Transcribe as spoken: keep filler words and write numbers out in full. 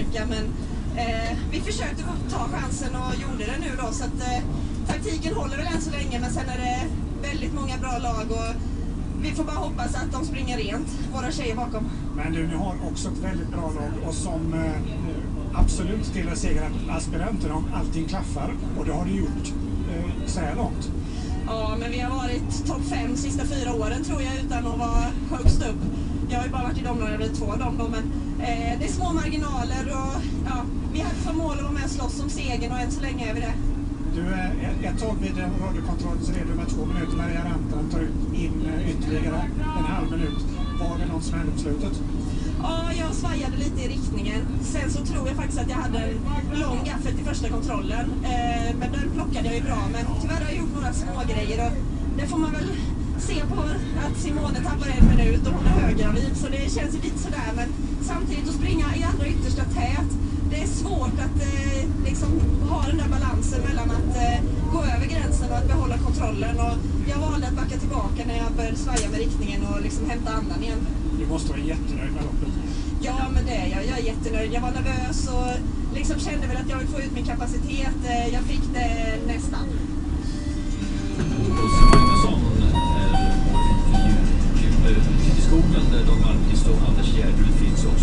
vecka, men eh, vi försökte ta chansen och gjorde det nu då, så att eh, taktiken håller väl än så länge, men sen är det väldigt många bra lag och vi får bara hoppas att de springer rent, våra tjejer bakom. Men du, ni har också ett väldigt bra lag och som eh, absolut till att segra aspiranterna om allting klaffar, och det har du gjort eh, så här långt. Ja, men vi har varit topp fem sista fyra åren tror jag, utan att vara högst upp. Jag har ju bara varit i dem när jag blivit två av dem då, men eh, det är små marginaler och ja, vi hade som mål att vara med och slåss om segern, och än så länge är vi det. Du, ett tag vid radiokontrollen så är du med två minuter. Maria Rantan tar ut in ytterligare en halv minut. Var det någon som hände på slutet? Ja, jag svajade lite i riktningen. Sen så tror jag faktiskt att jag hade en lång gaffet i första kontrollen. Eh, men den plockade jag ju bra. Men tyvärr har jag gjort några små grejer. Och det får man väl se på att Simone tappar en minut och hon är högravid. Så det känns ju lite sådär. Men samtidigt att springa i andra yttersta tät. Det är svårt att eh, liksom, ha den där balansen mellan att eh, gå över gränsen och att behålla kontrollen. Och jag valde att backa tillbaka när jag började svaja med riktningen och liksom hämta andan igen. Du måste vara jättenöjd med loppet. Ja, men det är jag. Jag är jättenöjd. Jag var nervös och liksom kände väl att jag vill få ut min kapacitet. Jag fick det nästan. Bosse Magnusson är vår intervju i skogen där de Almqvist och Anders Gärdrud finns också.